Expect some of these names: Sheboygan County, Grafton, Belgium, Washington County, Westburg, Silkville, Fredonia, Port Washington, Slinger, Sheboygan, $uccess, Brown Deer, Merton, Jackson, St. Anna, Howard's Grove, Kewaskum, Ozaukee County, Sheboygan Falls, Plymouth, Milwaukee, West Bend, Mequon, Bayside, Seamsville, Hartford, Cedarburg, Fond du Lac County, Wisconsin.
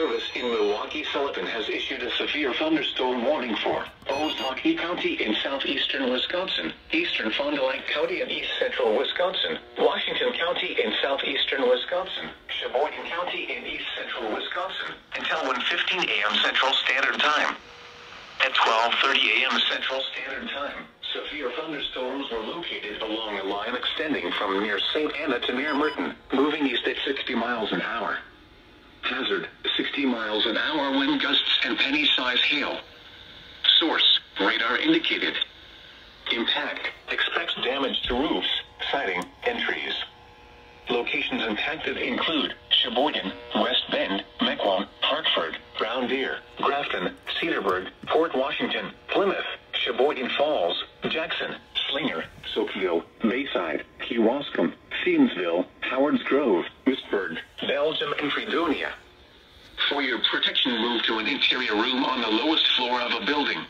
Service in Milwaukee Sullivan has issued a severe thunderstorm warning for Ozaukee County in southeastern Wisconsin, eastern Fond du Lac County in east central Wisconsin, Washington County in southeastern Wisconsin, Sheboygan County in east central Wisconsin, until 1:15 a.m. Central Standard Time. At 12:30 a.m. Central Standard Time, severe thunderstorms were located along a line extending from near St. Anna to near Merton, moving east at 60 miles an hour. Hazard, 60 miles an hour wind gusts and penny-size hail. Source, radar indicated. Impact, expects damage to roofs, siding, and trees. Locations impacted include Sheboygan, West Bend, Mequon, Hartford, Brown Deer, Grafton, Cedarburg, Port Washington, Plymouth, Sheboygan Falls, Jackson, Slinger, Silkville, Bayside, Kewaskum, Seamsville, Howard's Grove, Westburg, Belgium, and Fredonia. For your protection, move to an interior room on the lowest floor of a building.